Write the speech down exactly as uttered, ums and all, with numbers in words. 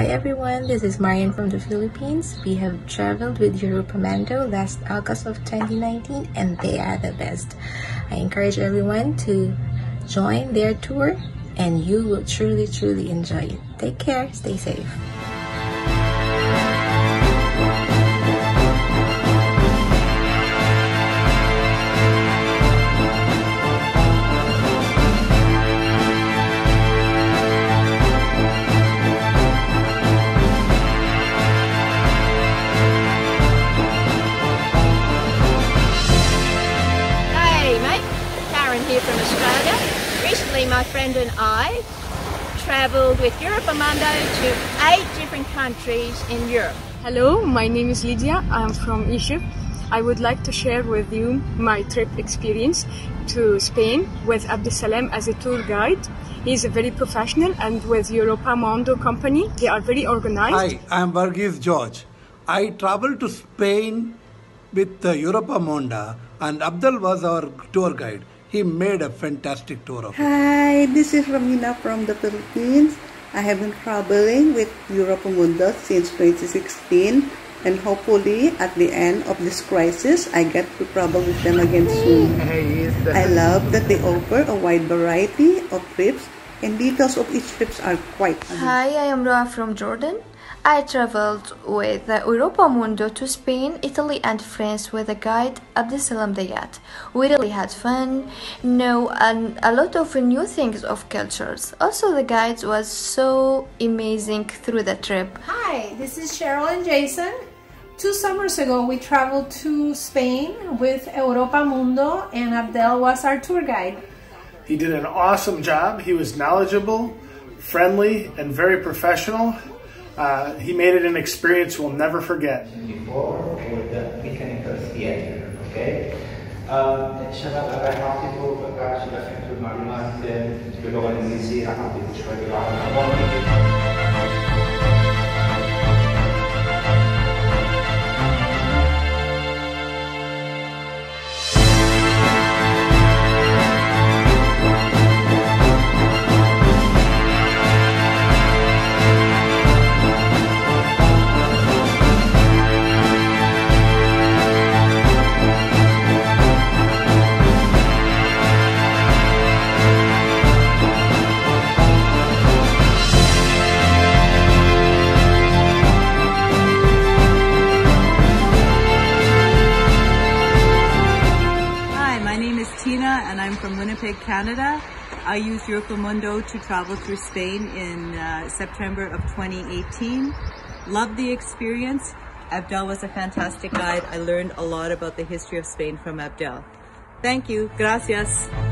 Hi everyone, this is Marian from the Philippines. We have traveled with Europamundo last August of twenty nineteen and they are the best. I encourage everyone to join their tour and you will truly, truly enjoy it. Take care, stay safe. From Australia. Recently my friend and I travelled with Europamundo to eight different countries in Europe. Hello, my name is Lydia. I'm from Egypt. I would like to share with you my trip experience to Spain with Abdesalam as a tour guide. He's a very professional and with Europamundo company. They are very organized. Hi, I'm Varghese George. I travelled to Spain with Europamundo and Abdel was our tour guide. He made a fantastic tour of it. Hi, this is Romina from the Philippines. I have been traveling with Europamundo since twenty sixteen and hopefully at the end of this crisis, I get to travel with them again soon. I love that they offer a wide variety of trips and details of each trips are quite amazing. Hi, I am Roa from Jordan. I traveled with Europamundo to Spain, Italy and France with a guide, Abdesalam Dayat. We really had fun, know and a lot of new things of cultures. Also the guide was so amazing through the trip. Hi, this is Cheryl and Jason. Two summers ago we traveled to Spain with Europamundo and Abdel was our tour guide. He did an awesome job. He was knowledgeable, friendly and very professional. Uh, he made it an experience we'll never forget. Before with the mechanical theater, okay? And I'm from Winnipeg, Canada. I used Europamundo to travel through Spain in uh, September of twenty eighteen. Loved the experience. Abdel was a fantastic guide. I learned a lot about the history of Spain from Abdel. Thank you. Gracias.